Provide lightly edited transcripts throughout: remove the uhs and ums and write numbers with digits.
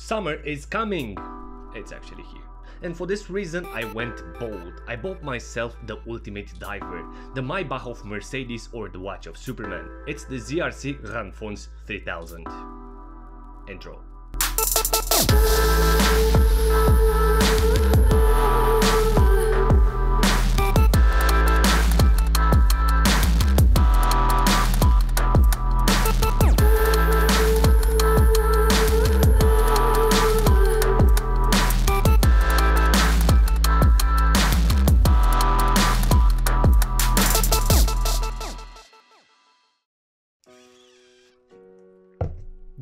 Summer is coming! It's actually here. And for this reason I went bold. I bought myself the ultimate diver, the Maybach of Mercedes or the watch of Superman. It's the ZRC Grands Fonds 3000. Intro.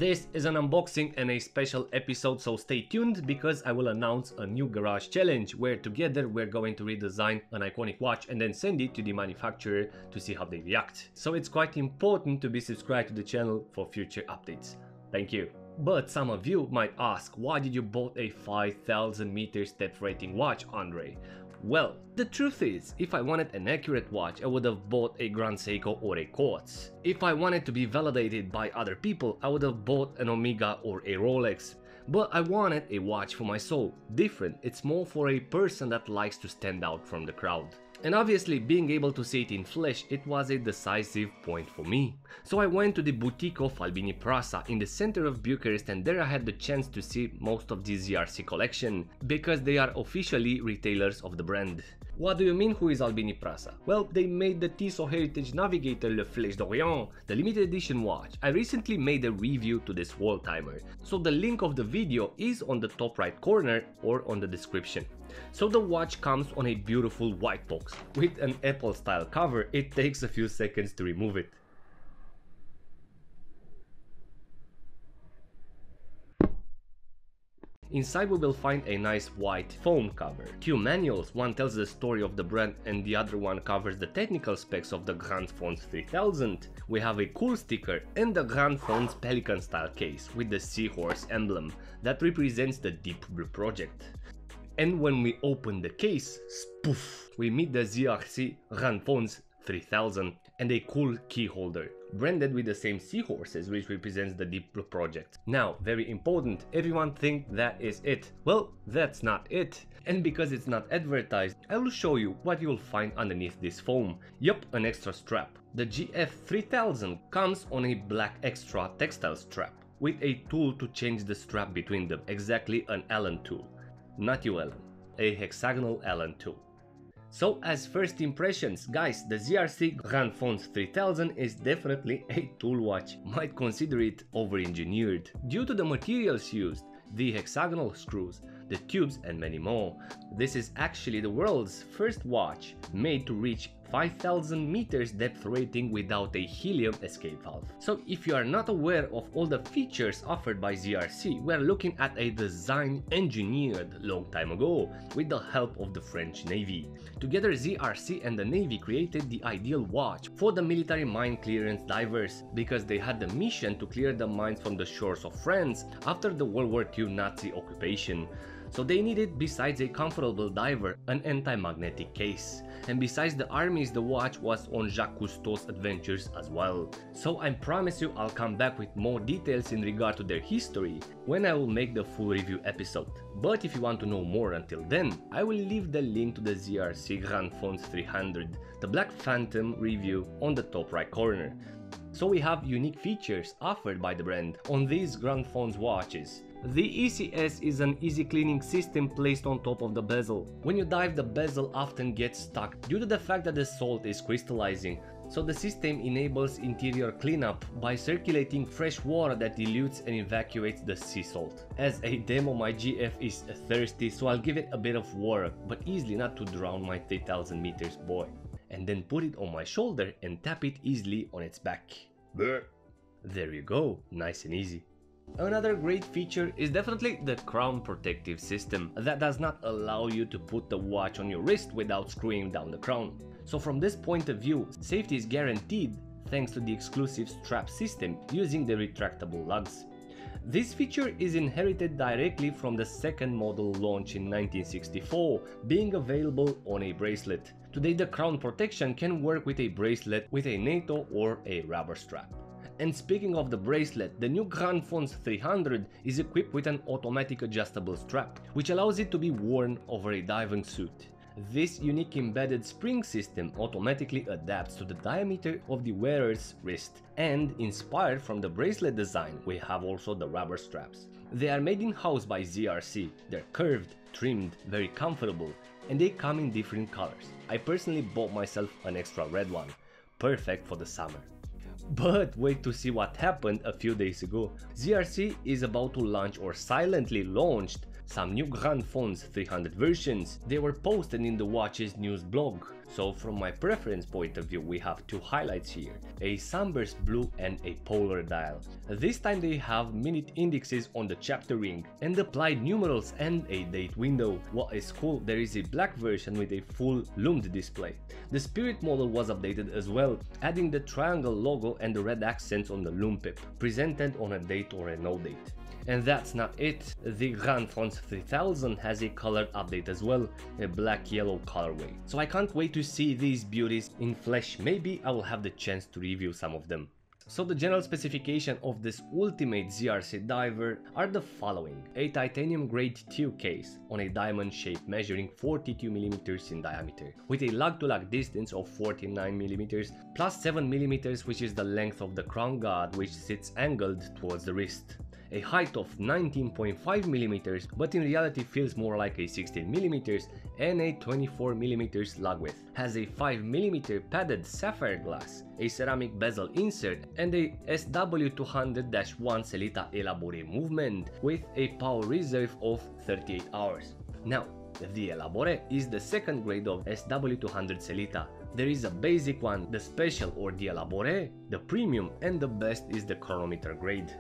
This is an unboxing and a special episode, so stay tuned because I will announce a new garage challenge where together we're going to redesign an iconic watch and then send it to the manufacturer to see how they react. So it's quite important to be subscribed to the channel for future updates. Thank you. But some of you might ask, why did you bought a 5000 meter step rating watch, Andrei? Well, the truth is, if I wanted an accurate watch, I would have bought a Grand Seiko or a Quartz. If I wanted to be validated by other people, I would have bought an Omega or a Rolex. But I wanted a watch for my soul. Different, it's more for a person that likes to stand out from the crowd. And obviously, being able to see it in flesh, it was a decisive point for me. So I went to the boutique of Albini Prasa in the center of Bucharest, and there I had the chance to see most of the ZRC collection, because they are officially retailers of the brand. What do you mean, who is Albini Prasa? Well, they made the Tissot Heritage Navigator Le Fleche d'Orient, the limited edition watch. I recently made a review to this wall timer, so the link of the video is on the top right corner or on the description. So the watch comes on a beautiful white box with an Apple style cover. It takes a few seconds to remove it. Inside we will find a nice white foam cover. Two manuals, one tells the story of the brand and the other one covers the technical specs of the Grands Fonds 3000. We have a cool sticker and the Grands Fonds Pelican style case with the seahorse emblem that represents the Deep Blue project. And when we open the case, spoof, we meet the ZRC Grands Fonds 3000 and a cool key holder, branded with the same seahorses, which represents the Deep Blue project. Now, very important, everyone think that is it. Well, that's not it. And because it's not advertised, I will show you what you'll find underneath this foam. Yup, an extra strap. The GF3000 comes on a black extra textile strap with a tool to change the strap between them, exactly an Allen tool. Not U-Allen, a hexagonal Allen tool. So, as first impressions, guys, the ZRC Grands Fonds 3000 is definitely a tool watch. Might consider it over-engineered due to the materials used, the hexagonal screws, the tubes and many more. This is actually the world's first watch made to reach 5000 meters depth rating without a helium escape valve. So if you are not aware of all the features offered by ZRC, we are looking at a design engineered long time ago with the help of the French Navy. Together, ZRC and the Navy created the ideal watch for the military mine clearance divers, because they had the mission to clear the mines from the shores of France after the World War II Nazi occupation. So they needed, besides a comfortable diver, an anti-magnetic case. And besides the armies, the watch was on Jacques Cousteau's adventures as well. So I promise you I'll come back with more details in regard to their history when I will make the full review episode. But if you want to know more until then, I will leave the link to the ZRC Grands Fonds 300, the Black Phantom review, on the top right corner. So we have unique features offered by the brand on these Grands Fonds watches. The ECS is an easy cleaning system placed on top of the bezel. When you dive, the bezel often gets stuck due to the fact that the salt is crystallizing. So the system enables interior cleanup by circulating fresh water that dilutes and evacuates the sea salt. As a demo, my GF is thirsty, so I'll give it a bit of water, but easily not to drown my 3000 meters boy. And then put it on my shoulder and tap it easily on its back. There you go, nice and easy. Another great feature is definitely the crown protective system that does not allow you to put the watch on your wrist without screwing down the crown. So from this point of view, safety is guaranteed thanks to the exclusive strap system using the retractable lugs. This feature is inherited directly from the second model launch in 1964, being available on a bracelet. Today the crown protection can work with a bracelet, with a NATO or a rubber strap. And speaking of the bracelet, the new Grands Fonds 3000 is equipped with an automatic adjustable strap, which allows it to be worn over a diving suit. This unique embedded spring system automatically adapts to the diameter of the wearer's wrist, and inspired from the bracelet design, we have also the rubber straps. They are made in-house by ZRC, they're curved, trimmed, very comfortable, and they come in different colors. I personally bought myself an extra red one, perfect for the summer. But wait to see what happened a few days ago. ZRC is about to launch, or silently launched, some new Grands Fonds 300 versions. They were posted in the watch's news blog. So from my preference point of view, we have two highlights here, a sunburst blue and a polar dial. This time they have minute indexes on the chapter ring and applied numerals and a date window. What is cool, there is a black version with a full loomed display. The Spirit model was updated as well, adding the triangle logo and the red accents on the loom pip, presented on a date or a no date. And that's not it, the Grands Fonds 3000 has a colored update as well, a black-yellow colorway. So I can't wait to see these beauties in flesh, maybe I will have the chance to review some of them. So the general specification of this ultimate ZRC diver are the following: a titanium grade tube case on a diamond shape measuring 42 mm in diameter, with a lug-to-lug distance of 49 mm plus 7 mm, which is the length of the crown guard, which sits angled towards the wrist. A height of 19.5 mm, but in reality feels more like a 16 mm, and a 24 mm lug width. Has a 5 mm padded sapphire glass, a ceramic bezel insert, and a SW200-1 Sellita Elabore movement with a power reserve of 38 hours. Now, the Elabore is the second grade of SW200 Sellita. There is a basic one, the special or the Elabore, the premium, and the best is the chronometer grade.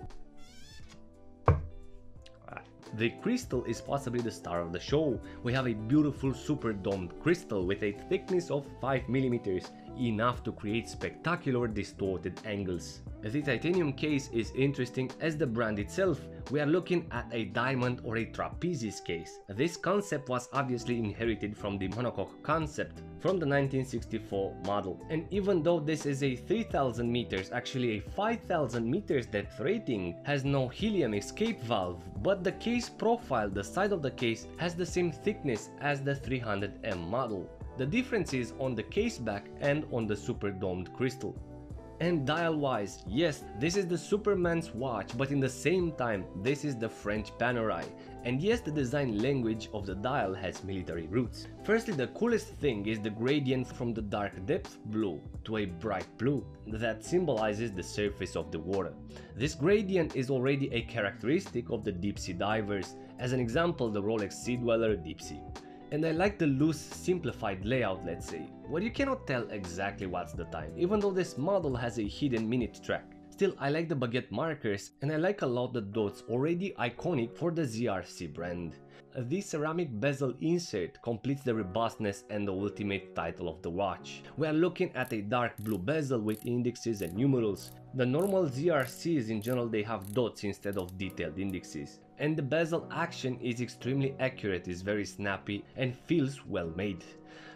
The crystal is possibly the star of the show. We have a beautiful super domed crystal with a thickness of 5 mm, enough to create spectacular distorted angles. The titanium case is interesting as the brand itself. We are looking at a diamond or a trapezes case. This concept was obviously inherited from the monocoque concept from the 1964 model. And even though this is a 3000 meters, actually a 5000 meters depth rating, has no helium escape valve, but the case profile, the side of the case, has the same thickness as the 300M model. The difference is on the case back and on the super domed crystal. And dial-wise, yes, this is the Superman's watch, but in the same time, this is the French Panerai. And yes, the design language of the dial has military roots. Firstly, the coolest thing is the gradient from the dark depth blue to a bright blue that symbolizes the surface of the water. This gradient is already a characteristic of the deep-sea divers, as an example, the Rolex Sea Dweller Deep-Sea. And I like the loose, simplified layout, let's say, where you cannot tell exactly what's the time, even though this model has a hidden minute track. Still, I like the baguette markers, and I like a lot the dots, already iconic for the ZRC brand. This ceramic bezel insert completes the robustness and the ultimate title of the watch. We are looking at a dark blue bezel with indexes and numerals. The normal ZRCs in general, they have dots instead of detailed indexes. And the bezel action is extremely accurate, is very snappy and feels well made.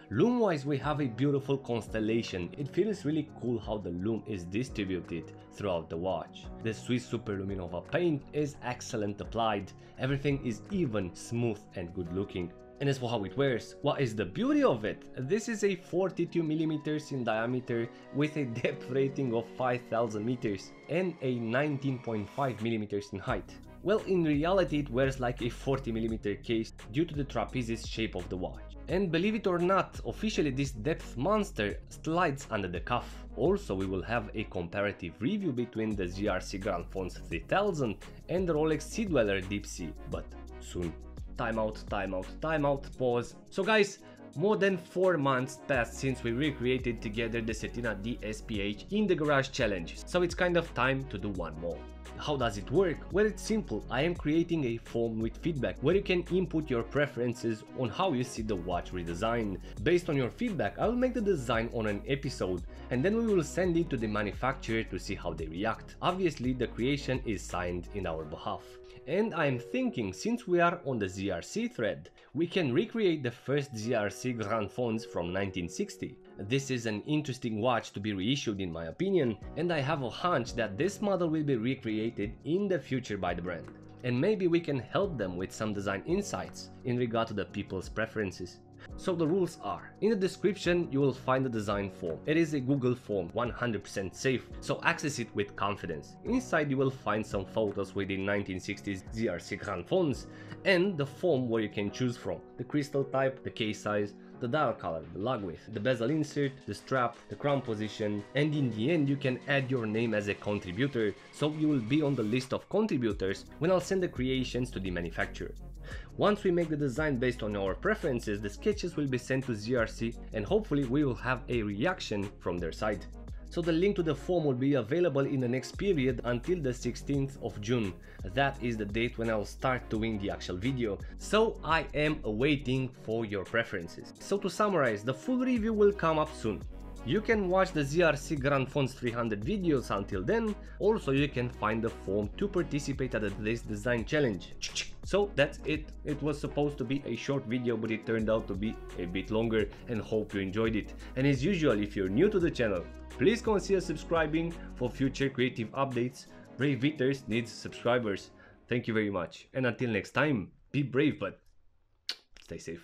Loom wise, we have a beautiful constellation. It feels really cool how the loom is distributed throughout the watch. The Swiss Superluminova paint is excellent applied. Everything is even, smooth and good looking. And as for how it wears, what is the beauty of it? This is a 42 mm in diameter with a depth rating of 5000 meters and a 19.5 mm in height. Well, in reality it wears like a 40 mm case due to the trapezius shape of the watch. And believe it or not, officially this depth monster slides under the cuff. Also, we will have a comparative review between the ZRC Grands Fonds 3000 and the Rolex Sea Dweller Deep Sea, but soon. Timeout, pause. So guys, more than 4 months passed since we recreated together the Setina DSPH in the garage challenge, so it's kind of time to do one more. How does it work? Well, it's simple. I am creating a form with feedback where you can input your preferences on how you see the watch redesigned. Based on your feedback, I'll make the design on an episode and then we will send it to the manufacturer to see how they react. Obviously, the creation is signed in our behalf. And I'm thinking, since we are on the ZRC thread, we can recreate the first ZRC Grands Fonds from 1960. This is an interesting watch to be reissued in my opinion, and I have a hunch that this model will be recreated in the future by the brand. And maybe we can help them with some design insights in regard to the people's preferences. So the rules are, in the description you will find the design form. It is a Google form, 100% safe, so access it with confidence. Inside you will find some photos with the 1960s ZRC Grand Fonds and the form where you can choose from, the crystal type, the case size, the dial color, the lug width, the bezel insert, the strap, the crown position, and in the end you can add your name as a contributor, so you will be on the list of contributors when I'll send the creations to the manufacturer. Once we make the design based on our preferences, the sketches will be sent to ZRC and hopefully we will have a reaction from their side. So the link to the form will be available in the next period until the 16th of June. That is the date when I'll start doing the actual video. So I am awaiting for your preferences. So to summarize, the full review will come up soon. You can watch the ZRC Grand Fonds 300 videos until then. Also you can find the form to participate at this design challenge. So that's it. It was supposed to be a short video, but it turned out to be a bit longer, and hope you enjoyed it. And as usual, if you're new to the channel, please consider subscribing for future creative updates. Brave Beaters needs subscribers. Thank you very much. And until next time, be brave, but stay safe.